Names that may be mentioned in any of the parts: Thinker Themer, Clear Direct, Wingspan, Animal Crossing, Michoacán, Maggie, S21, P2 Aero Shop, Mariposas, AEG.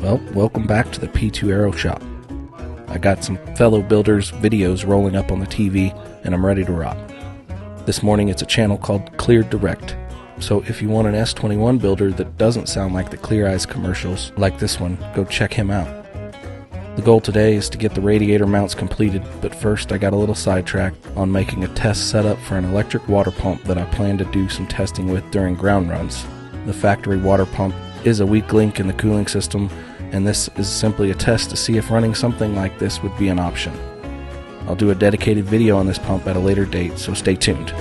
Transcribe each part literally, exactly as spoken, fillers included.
Well, welcome back to the P two Aero Shop. I got some fellow builders' videos rolling up on the T V, and I'm ready to rock. This morning it's a channel called Clear Direct, so if you want an S twenty-one builder that doesn't sound like the Clear Eyes commercials like this one, go check him out. The goal today is to get the radiator mounts completed, but first I got a little sidetracked on making a test setup for an electric water pump that I plan to do some testing with during ground runs. The factory water pump is a weak link in the cooling system, and this is simply a test to see if running something like this would be an option. I'll do a dedicated video on this pump at a later date, so stay tuned.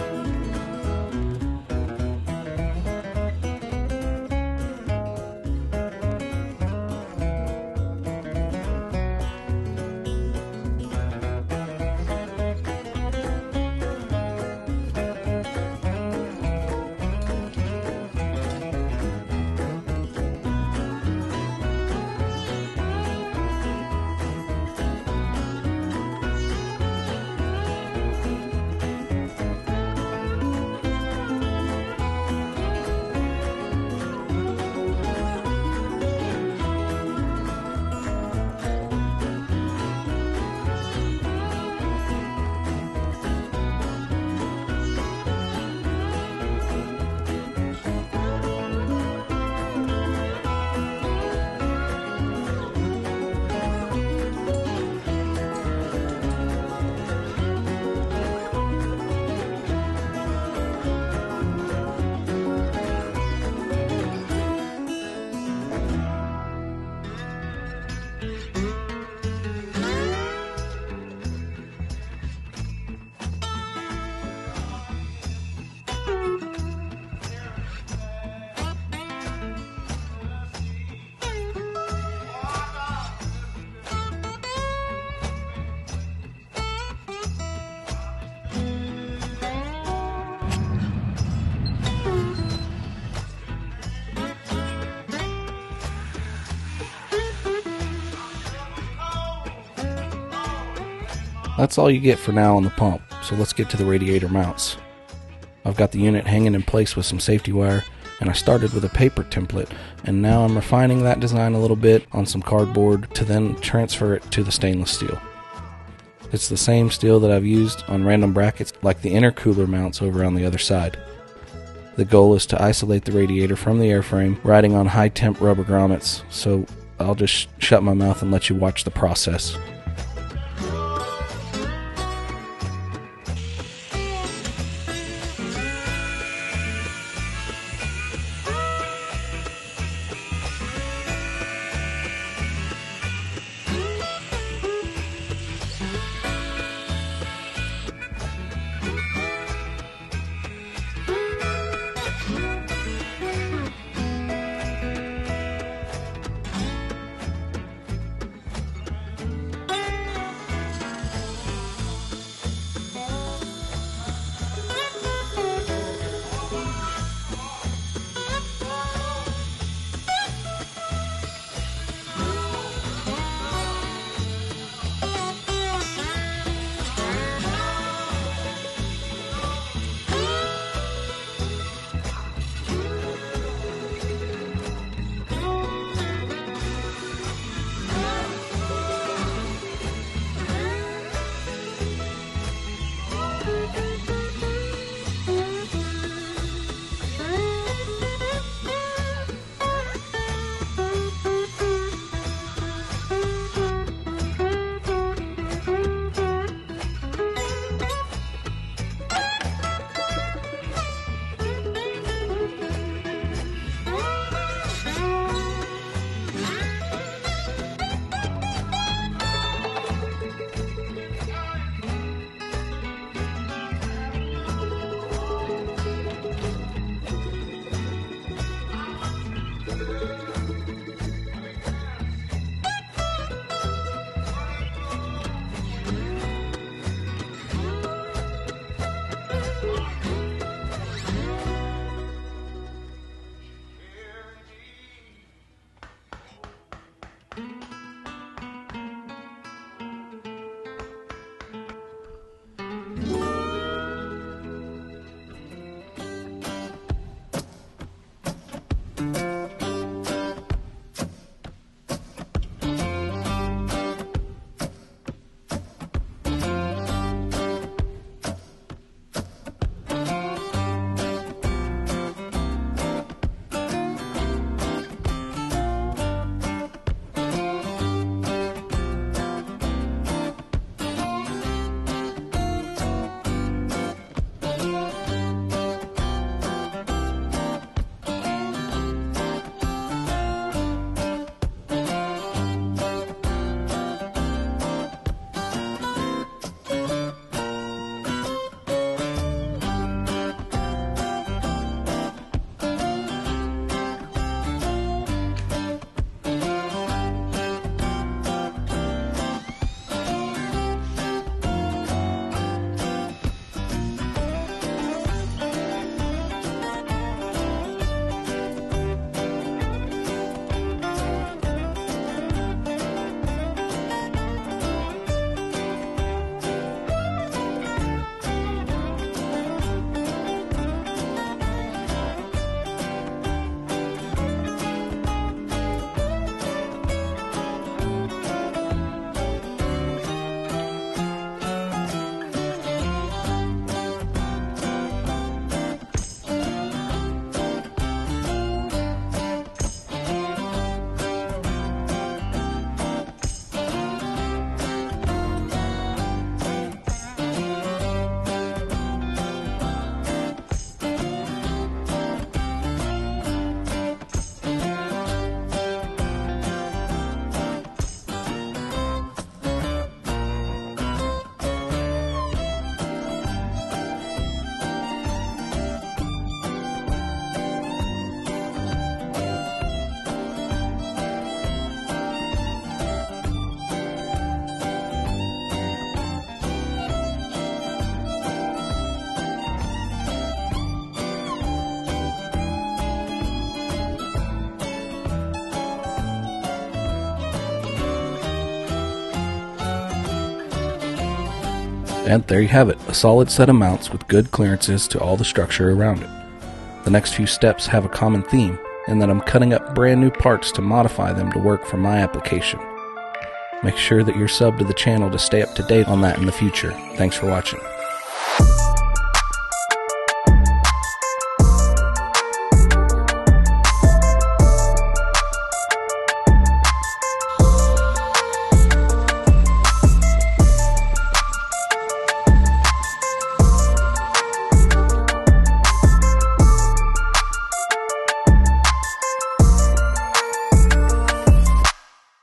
That's all you get for now on the pump, so let's get to the radiator mounts. I've got the unit hanging in place with some safety wire, and I started with a paper template, and now I'm refining that design a little bit on some cardboard to then transfer it to the stainless steel. It's the same steel that I've used on random brackets like the intercooler mounts over on the other side. The goal is to isolate the radiator from the airframe, riding on high temp rubber grommets, so I'll just sh- shut my mouth and let you watch the process. And there you have it, a solid set of mounts with good clearances to all the structure around it. The next few steps have a common theme, in that I'm cutting up brand new parts to modify them to work for my application. Make sure that you're subbed to the channel to stay up to date on that in the future. Thanks for watching.